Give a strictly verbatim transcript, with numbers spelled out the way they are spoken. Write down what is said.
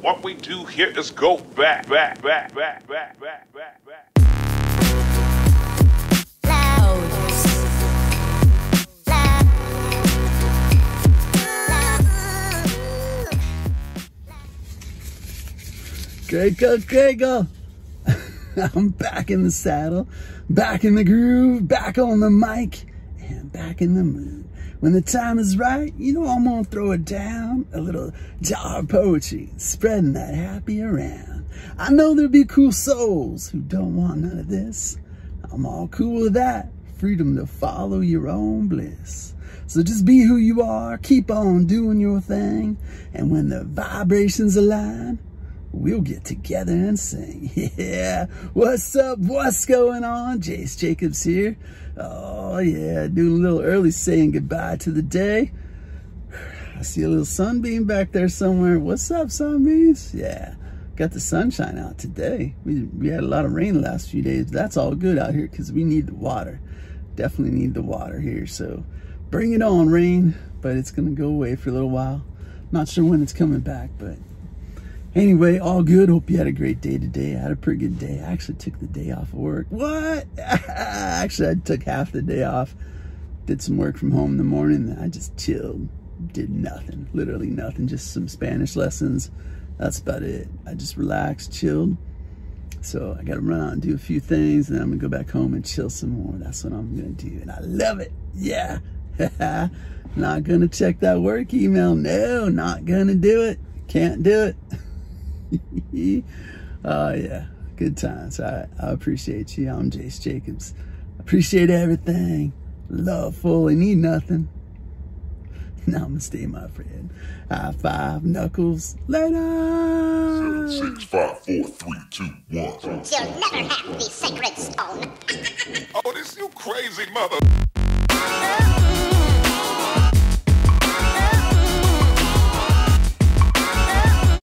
What we do here is go back, back, back, back, back, back, back, back. Craco, Craco. I'm back in the saddle, back in the groove, back on the mic, and back in the mood. When the time is right, you know I'm gonna throw it down, a little jar of poetry, spreading that happy around. I know there'll be cool souls who don't want none of this. I'm all cool with that, freedom to follow your own bliss. So just be who you are, keep on doing your thing, and when the vibrations align, we'll get together and sing. Yeah, what's up? What's going on? Jace Jacobs here. Oh yeah, doing a little early saying goodbye to the day. I see a little sunbeam back there somewhere. What's up, sunbeams? Yeah, got the sunshine out today. We, we had a lot of rain the last few days. That's all good out here because we need the water. Definitely need the water here. So bring it on, rain. But it's going to go away for a little while. Not sure when it's coming back, but... anyway, all good. Hope you had a great day today. I had a pretty good day. I actually took the day off of work. What? Actually, I took half the day off. Did some work from home in the morning. I just chilled. Did nothing. Literally nothing. Just some Spanish lessons. That's about it. I just relaxed, chilled. So I got to run out and do a few things. And then I'm going to go back home and chill some more. That's what I'm going to do. And I love it. Yeah. Not going to check that work email. No, not going to do it. Can't do it. Oh uh, yeah, good times. I, I appreciate you. I'm Jace Jacobs. Appreciate everything. Love fully, need nothing. Namaste, my friend. High five, knuckles. Later. Seven, six, five, four, three, two, one. You'll never have the sacred stone. Oh, this you crazy mother.